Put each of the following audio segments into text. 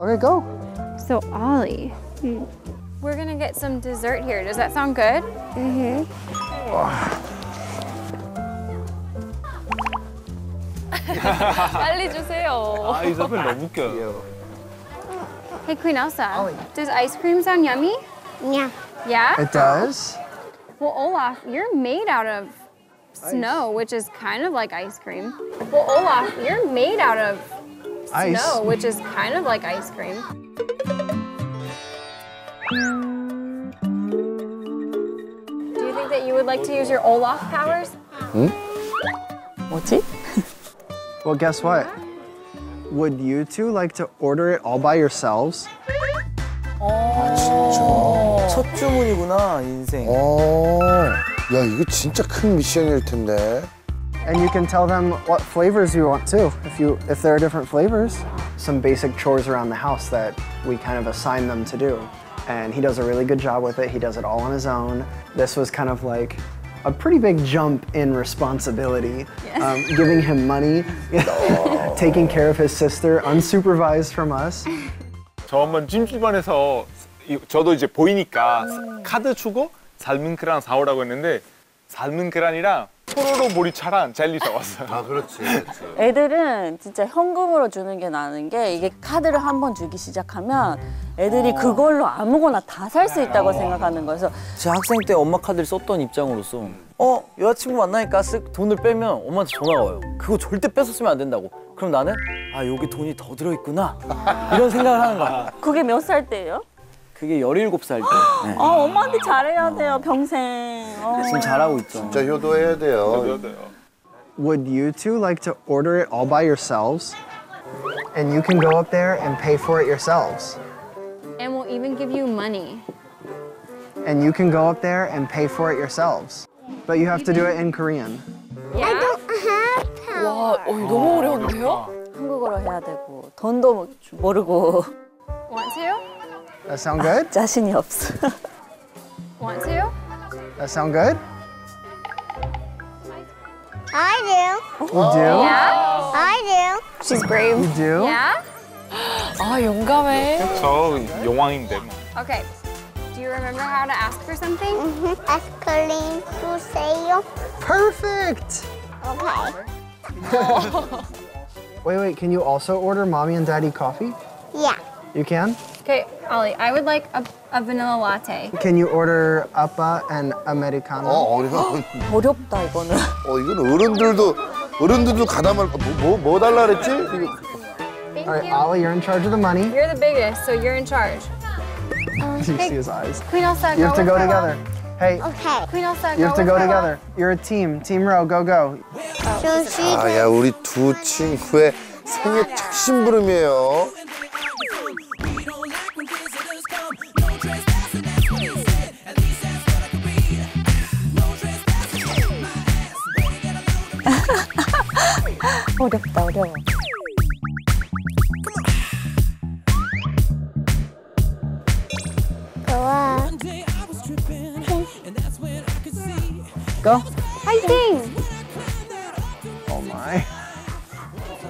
Okay, go. So Ollie, we're gonna get some dessert here. Does that sound good? 빨리 주세요. 아, 이사벨 너무 웃겨. Hey, Queen Elsa. Ollie. Does ice cream sound yummy? Yeah. Yeah? It does. Well, Olaf, you're made out of snow, which is kind of like ice cream. Well, Olaf, you're made out of snow, which is kind of like ice cream. Do you think that you would like to use your Olaf powers? What's it? Well, guess what? Would you two like to order it all by yourselves? 첫 주문이구나, 인생. 야, 이거 진짜 큰 미션일 텐데. And you can tell them what flavors you want too. If there are different flavors, some basic chores around the house that we kind of assign them to do. And he does a really good job with it. He does it all on his own. This was kind of like a pretty big jump in responsibility. Yes. Giving him money, taking care of his sister, unsupervised from us. 저만 찜질방에서 저도 이제 보이니까 카드 주고 삶은 계란 사오라고 했는데 삶은 계란이랑 포로로 보리차랑 젤리 사왔어요. 아, 그렇지, 그렇지. 애들은 진짜 현금으로 주는 게 나은 게 이게 카드를 한번 주기 시작하면 애들이 그걸로 아무거나 다 살 수 있다고 생각하는 거여서 제가 학생 때 엄마 카드를 썼던 입장으로서 여자친구 만나니까 쓱 돈을 빼면 엄마한테 전화가 와요. 그거 절대 뺏었으면 안 된다고. 그럼 나는 아, 여기 돈이 더 들어있구나 이런 생각을 하는 거야. 그게 몇 살 때예요? 그게 17살 때. 네. 엄마한테 잘해야 돼요, 평생. 지금 잘하고 있죠. 진짜 효도해야 돼요. Would you two like to order it all by yourselves? And you can go up there and pay for it yourselves. And we'll even give you money. And you can go up there and pay for it yourselves. But you have to do it in Korean. Yeah? I don't have power. 와, 너무 어려운데요? 한국어로 해야 되고, 돈도 모르고. Want to? That sound good? 자신이 없어. Want to? That sound good? I do. You do? Yeah. I do. She's brave. You do? Yeah. 아, 용감해. 저 용왕인데. Okay. Do you remember how to ask for something? Ask Colleen to say you. Perfect. Okay. Wait. Can you also order mommy and daddy coffee? Yeah. You can? Okay, Ollie, I would like a vanilla latte. Can you order appa and americano? 어렵다, 이거는. 이건 어른들도 가담할 뭐 달라 그랬지? All right, Ollie, you're in charge of the money. You're the biggest, so you're in charge. You see his eyes. Queen Elsa, you have to go together. Hey. Okay. Queen Elsa, you have to go together. You're a team. Team row, go, go. 야, 우리 두 친구의 생애 첫 심부름이에요. 어려워. 좋아. Go. Fighting. Oh my.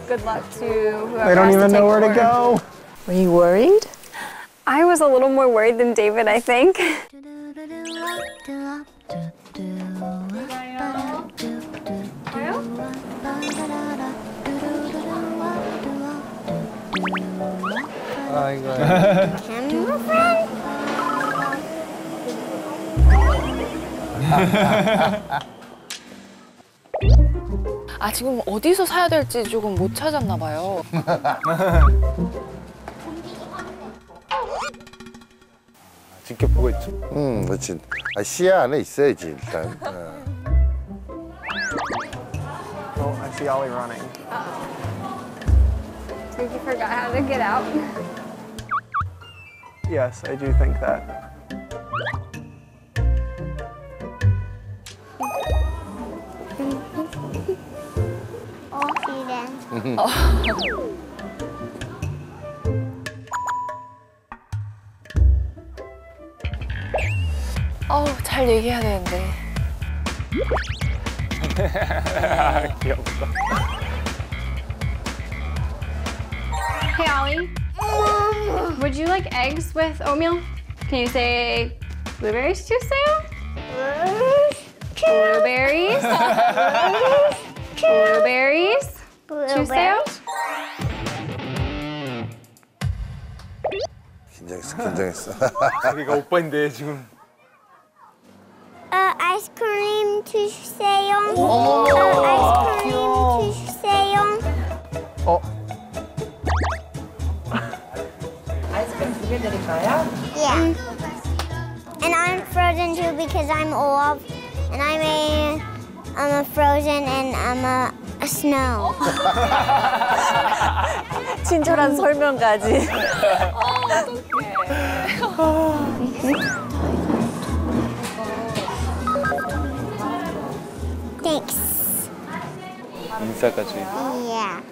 Good luck to whoever. They don't even know where to go. Were you worried? I was a little more worried than David, I think. 아, 지금 어디서 사야 될지 조금 못 찾았나 봐요. 지켜보고 있지. 그렇지. 아, 시야 안에 있어야지 일단. Oh, I see Ollie running. I think you forgot how to get out. Yes, I do think that. 잘 얘기해야 되는데. 귀엽다. Hey, Ollie. Would you like eggs with oatmeal? Can you say blueberries to Sam? Blueberries. Blueberries. Blueberries. 긴장했어, 긴장했어. 자기가 오빠인데 지금. 아이스크림 주세요. 아이스크림 주세요. 아이스크림 두 개 드릴까요? Yeah. And I'm frozen too because I'm old. And I'm a frozen and I'm a snow. 친절한 설명까지. Thanks. 인사까지. Yeah.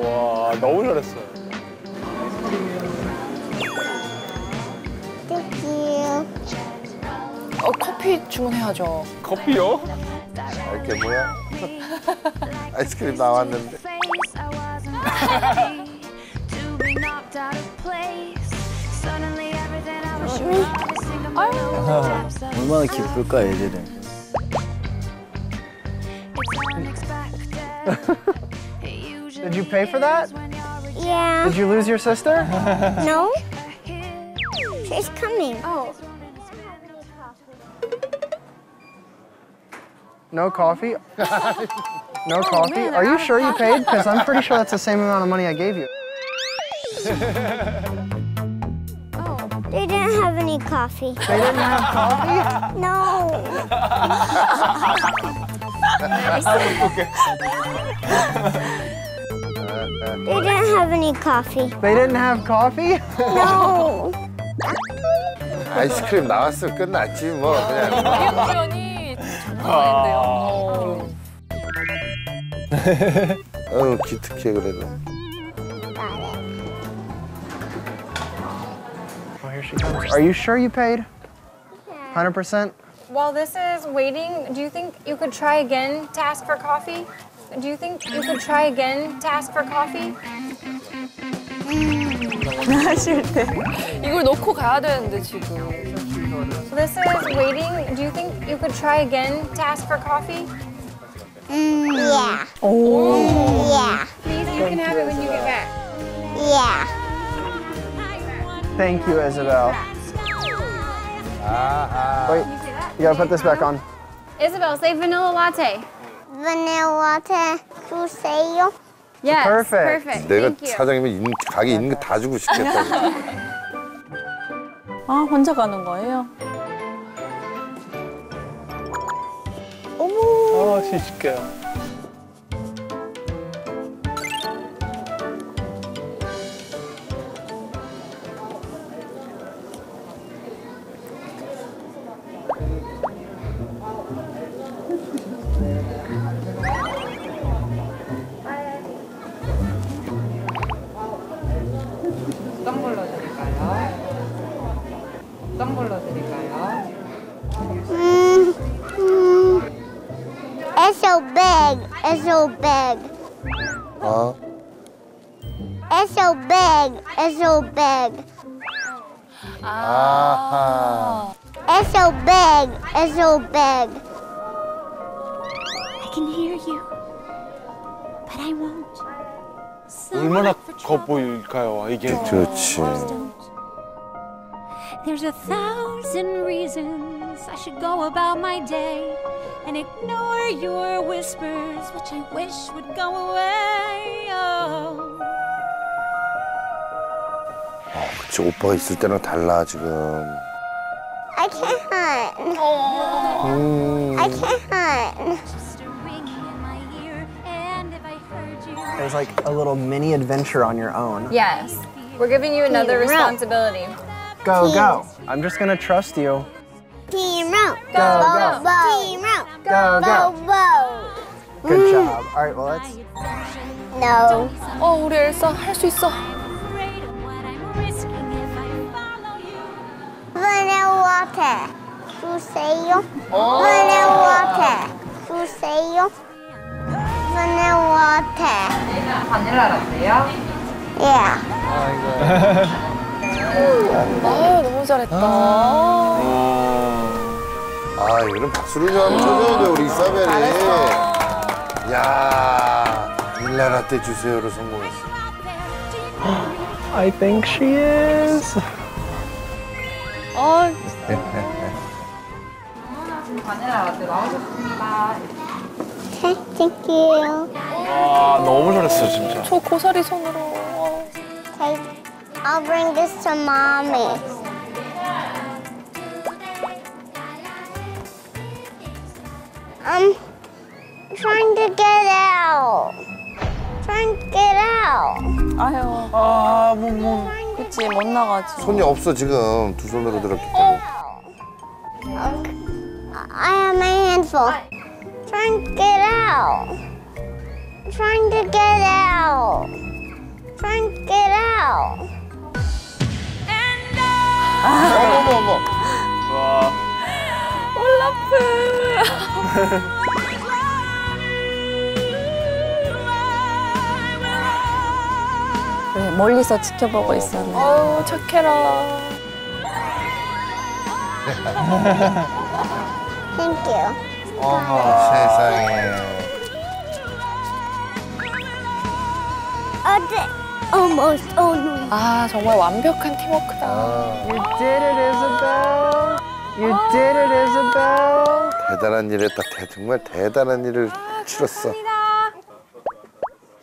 와, 너무 잘했어. Thank you. 커피 주문해야죠. 커피요? 아, 이게 뭐야? 아이스크림 나왔는데. 얼마나 기쁠까 얘들은. Did you pay for that? Yeah. Did you lose your sister? No. She's coming. Oh. No coffee? No coffee? Man, are you sure you paid? Because I'm pretty sure that's the same amount of money I gave you. They didn't have any coffee. They didn't have coffee? No. They didn't have any coffee. They didn't have coffee? No. 아이스크림 나왔으면 끝났지 뭐 그냥. 이게 표현이 정말 했는데요. 아유 기특해 그래도. Are you sure you paid? 100%? While this is waiting, do you think you could try again to ask for coffee? Do you think you could try again to ask for coffee? 하실 때 이걸 넣고 가야 되는데 지금. So this is waiting. Do you think you could try again to ask for coffee? Yeah. Oh. Yeah. Please, you can have it when you get back. Yeah. Thank you, Isabel. Wait, you gotta put this back on. Isabel, say vanilla latte. Vanilla latte, 주세요. Yes, perfect. 내가 사장님이 가게 있는 거 다 주고 싶겠다. 아, 혼자 가는 거예요? 어머. 아, 진짜요. It's so big. It's so big. Huh? It's so big. It's so big. Ah. It's so big. It's so big. I can hear you, but I won't. 얼마나 커 보일까요? 이게 좋지. There's 1,000 reasons I should go about my day and ignore your whispers, which I wish would go away. Oh. 그치, 오빠가 있을 때랑 달라 지금. I can't hunt. I can't hunt. There's like a little mini adventure on your own. Yes, we're giving you another responsibility. Go, team. Go. I'm just going to trust you. Team rope. Go, go. Go. Team rope. Go, go. Go. Good job. All right, well, let's... No. Oh, 우리 엘사 할 수 있어. Vanilla water. 주세요. Vanilla water. 주세요. Vanilla water. 바닐라 라떼요? 예. 아이고. 아유, 너무 잘했다. 아, 이거는 박수를 좀 쳐줘야 돼, 우리 이사벨이. 야, 바닐라 라떼 주세요로 성공했어. I think she is. 아, 진짜. 바닐라 라떼 나오셨습니다. 땡큐. 와, 너무 잘했어, 진짜. 저 고사리 손으로. I'll bring this to mommy. I'm trying to get out. Trying to get out. 아유. 아, 뭐. 그치, 못 나가지. 손이 없어, 지금. 두 손으로 들었기 때문에. I have my hands full. Trying to get out. Trying to get out. Trying to get out. 어머, 어머, 어머. 와. 올라프. 네, 멀리서 지켜보고 있었네. 어우, 착해라. Thank you. 어머, 세상에. Almost only. 아, 정말 완벽한 팀워크다. You did it, Isabel. You did it, Isabel. 대단한 일을 했다. 정말 대단한 일을 치렀어.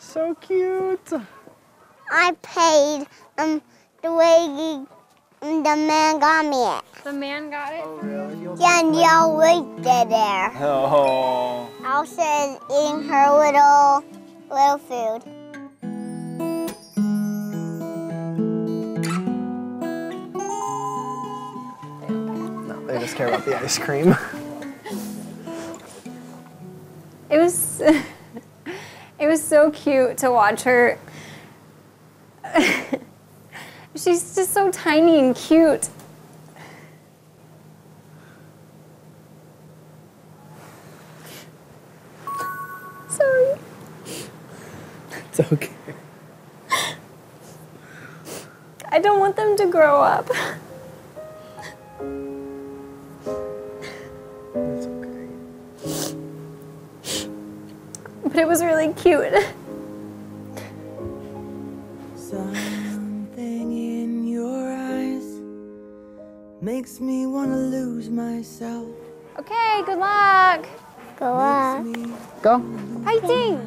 So cute. I paid the way the man got me it. The man got it? Oh, really? Yeah, and y'all waited there. Oh. Elsa is eating her little food. I just care about the ice cream. It was so cute to watch her. She's just so tiny and cute. Sorry. It's okay. I don't want them to grow up. But it was really cute. Something in your eyes makes me want to lose myself. Okay, good luck. Good luck. Go. Fighting.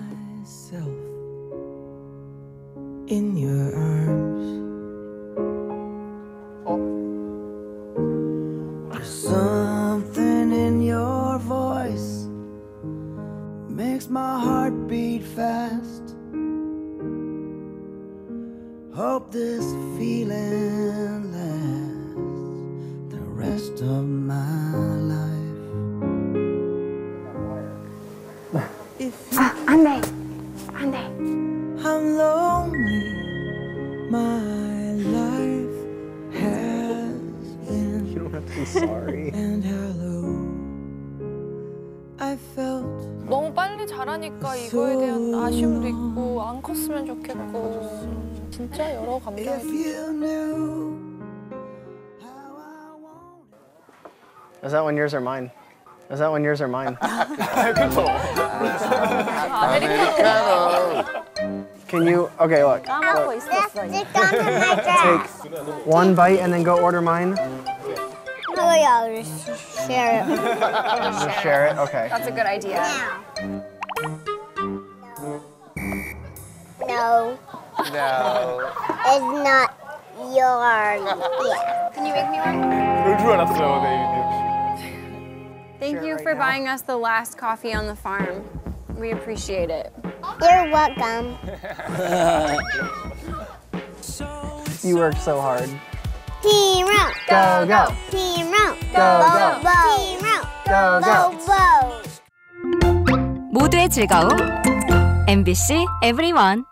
In your arms. Oh. Something in your voice. Makes my heart beat fast. Hope this feeling lasts the rest of my life. 안돼. I'm lonely. My life has been. You don't have to be sorry. And hello, I felt. 너무 빨리 자라니까 이거에 대한 아쉬움도 있고 안 컸으면 좋겠고 진짜 여러 감정이 있어요. Is that when yours or mine? Is that when yours or mine? Can you? Okay, look. Take one bite and then go order mine. Oh, yeah, I'll just share it. Just share it? Okay. That's a good idea. No. No. It's not yours. Yeah. Can you make me one? Thank you for buying us the last coffee on the farm. We appreciate it. You're welcome. You work so hard. Team round, go, go. Team round, go, go. Team round, go, go. 모두의 즐거움 MBC 에브리원.